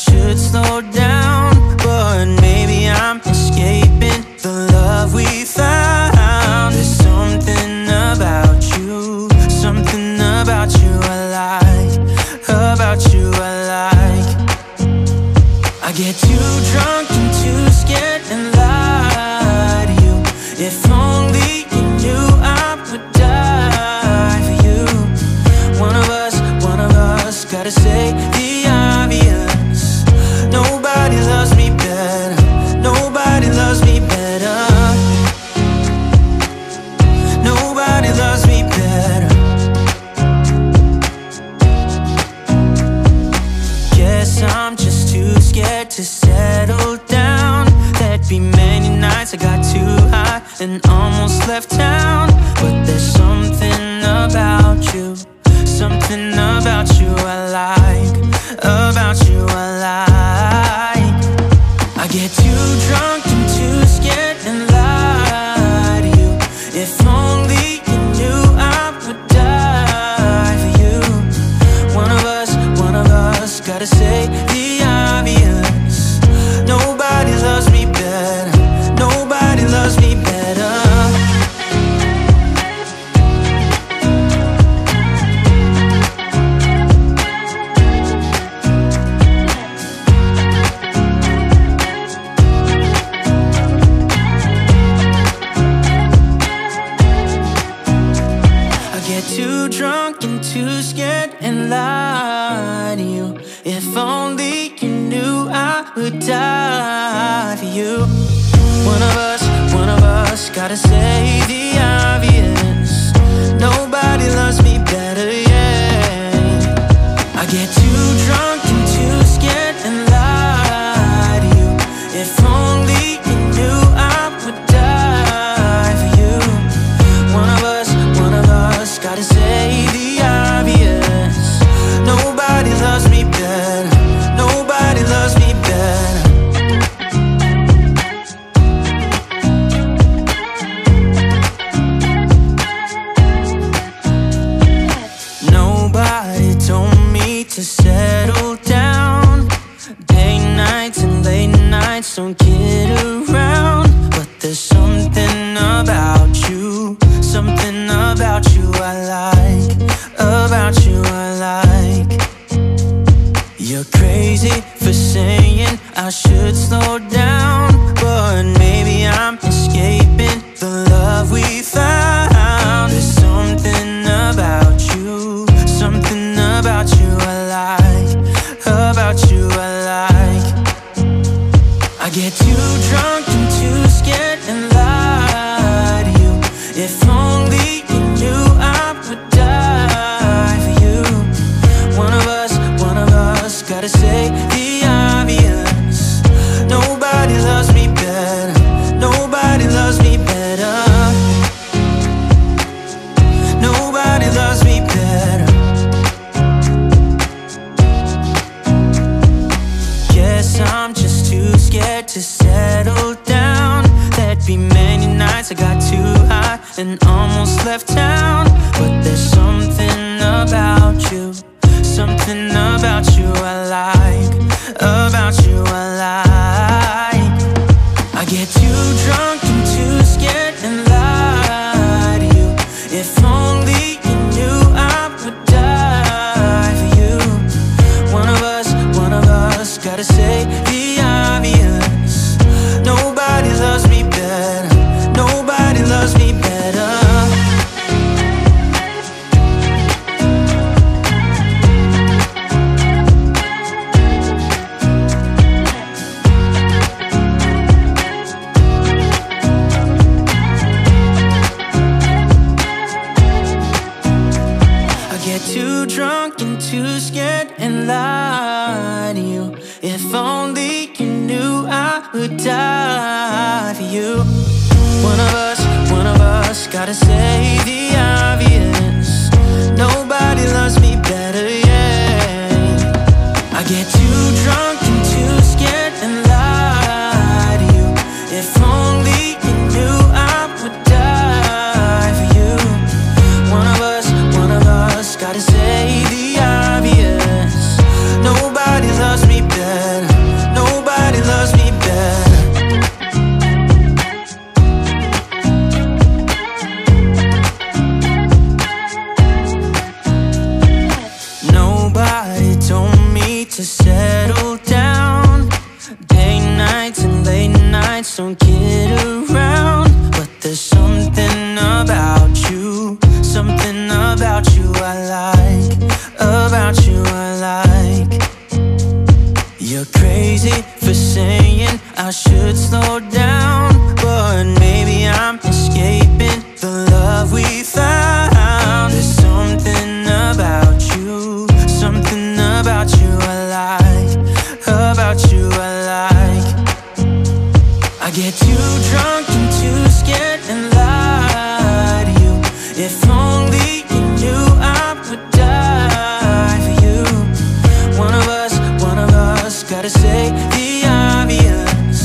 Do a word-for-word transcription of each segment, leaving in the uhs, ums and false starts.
should slow down, but maybe I'm escaping the love we found. There's something about you, something about you I like, about you I like. I get too drunk and too scared and lie to you. If only you knew I would die for you. One of us, one of us, gotta say the obvious. Nobody loves me better. Nobody loves me better. Nobody loves me better. Guess I'm just too scared to settle down. There'd be many nights I got too high and almost left town. But there's something about you, something about you I like, about you I like. I get too drunk and too scared and lie to you. If only you knew I would die for you. One of us, one of us, gotta say the obvious. Nobody loves me better. Nobody loves me better. Too drunk and too scared and lie to you. If only you knew I would die for you. One of us, one of us, gotta say the obvious. Nobody loves me better, yeah. I get too drunk and too scared and lie to you. If only you knew I would die for you. One of us, one of us, gotta say the obvious. Nobody loves me better. Nobody loves me better. Nobody told me to settle down. Day nights and late nights don't get around. But there's something about you, something about you I like, about you I like. You're crazy for saying I should slow down, but maybe I'm escaping the love we found. There's something about you, something about you I like, about you I like. I get too drunk and too scared and lie to you. If only you knew I would die for you. One of us, one of us, gotta say the obvious. Nobody loves me better. Nobody loves me better. Nobody loves me better. Guess I'm just too scared to settle down. There'd be many nights I got too high and almost left town. But there's something about you, something about you I like, about you I like. I get too drunk and too scared and lie to you. If only you knew I would die for you. One of us, one of us, gotta say the obvious. Nobody loves me better. Nobody loves me better. Too drunk and too scared and lie to you. If only you knew I would die for you. One of us, one of us, gotta say the obvious. Nobody loves me better, yeah. I get too drunk and too scared and lie to you. If only you knew I would die for you. One of us, one of us, gotta say the obvious. Nobody loves me better. nights don't get around, but there's something about you, something about you I like, about you I like. You're crazy for saying I should slow down, but maybe I'm escaping the love we found. There's something about you, something about you I like, about you I like. I get too drunk and too scared and lie to you. If only you knew I would die for you. One of us, one of us, gotta say the obvious.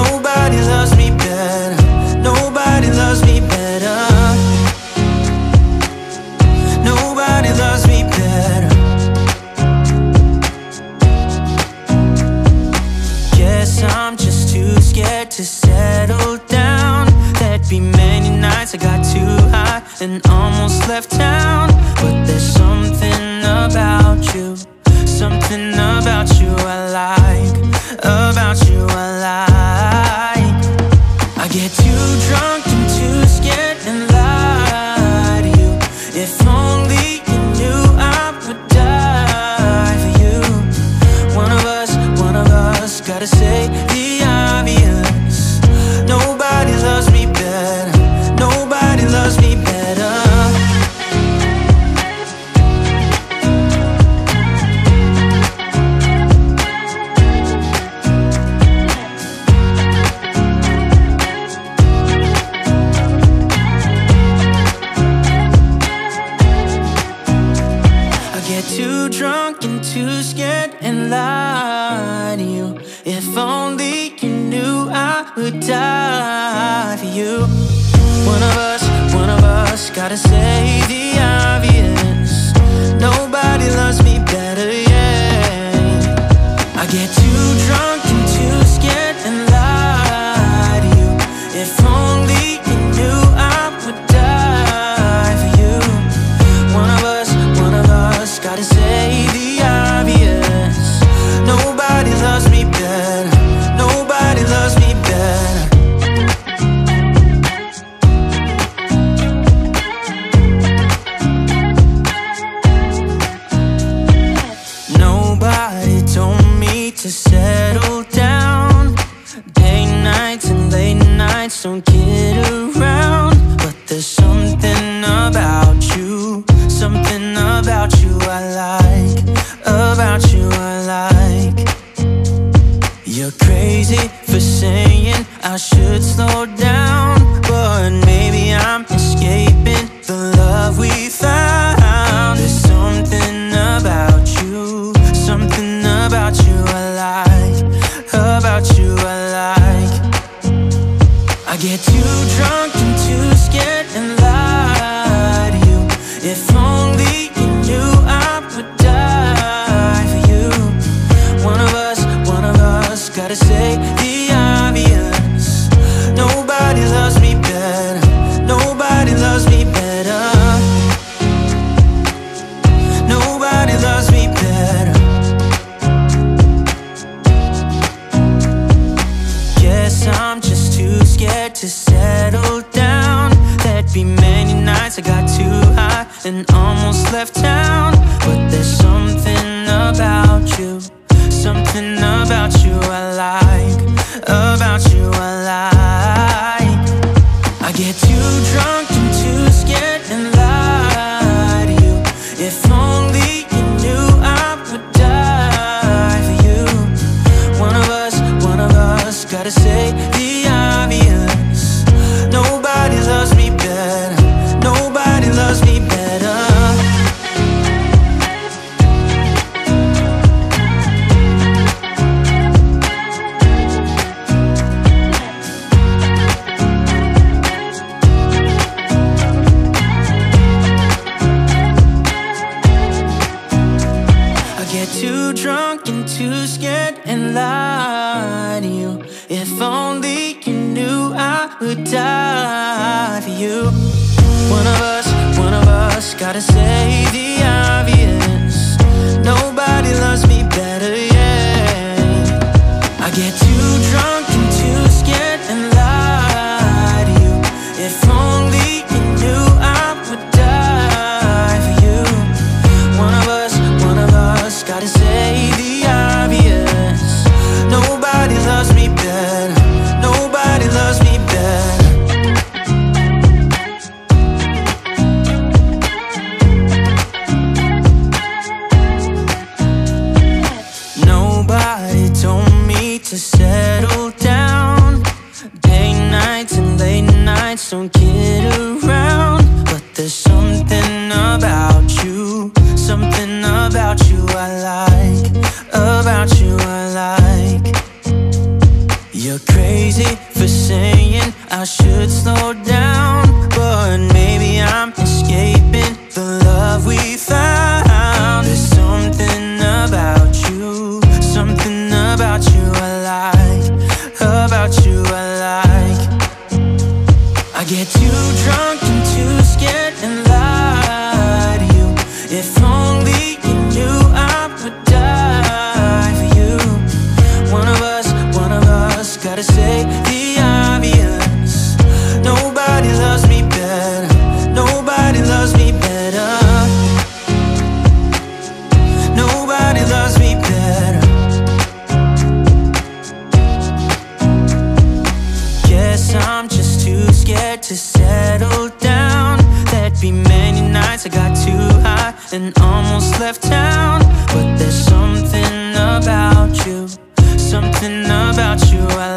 Nobody loves me better, nobody loves me better. Nobody loves me better. Guess I'm just too scared to settle down. There'd be many nights I got too high and almost left town. But there's something about you, something about you I like, about you I like. I get too drunk and too scared and lie to you. If only you knew I would die for you. One of us, one of us, gotta say the obvious. Nobody loves me better, nobody loves me better. Too drunk and too scared and lie to you. If only you knew I would die for you. One of us, one of us, gotta say the obvious. Nobody loves me better, yeah. I get too drunk and too scared and lie to you. If only you knew I would die for you. One of us, one of us, gotta say the obvious. Nobody loves me better, nobody loves me better. Nobody told me to settle down. Day nights and late nights don't get around, but there's something about you, something about you I like, about you I like. You're crazy for saying I should slow down, but maybe I'm escaping the love we found. There's something about you, something about you I like, about you I like. I get too drunk and too scared and lie to you. If only you knew I would die for you. One of us, one of us, gotta say the obvious. Nobody loves me better, nobody loves me better. Nobody loves me better. Guess I'm just too scared to settle down. There'd be many nights I got too high and almost left town. But there's something about you, something about you I like, about you I like. I get too drunk and too scared and lie to you. If only you knew I would die for you. One of us, one of us, gotta say the obvious. Nobody loves me better, nobody loves me better. Too drunk and too scared and lie to you. If only you knew I would die for you. One of us, one of us, gotta say the obvious. Nobody loves me better, yeah. I get too drunk and too scared. Nobody told me to settle down. Day nights and late nights, don't kid around. But there's something about you, something about you I like, about you I like. You're crazy for saying I should slow down, but maybe I'm escaping the love we found. There's something about you, something about you I like, about you I like. I get too drunk and too scared and lie to you. If only you knew I would die for you. One of us, one of us, gotta say the obvious. Nobody loves me better, nobody loves me better. Nobody loves me better. Guess I'm just too scared to settle down. There'd be many nights I got too high and almost left town. But there's something about you, something about you I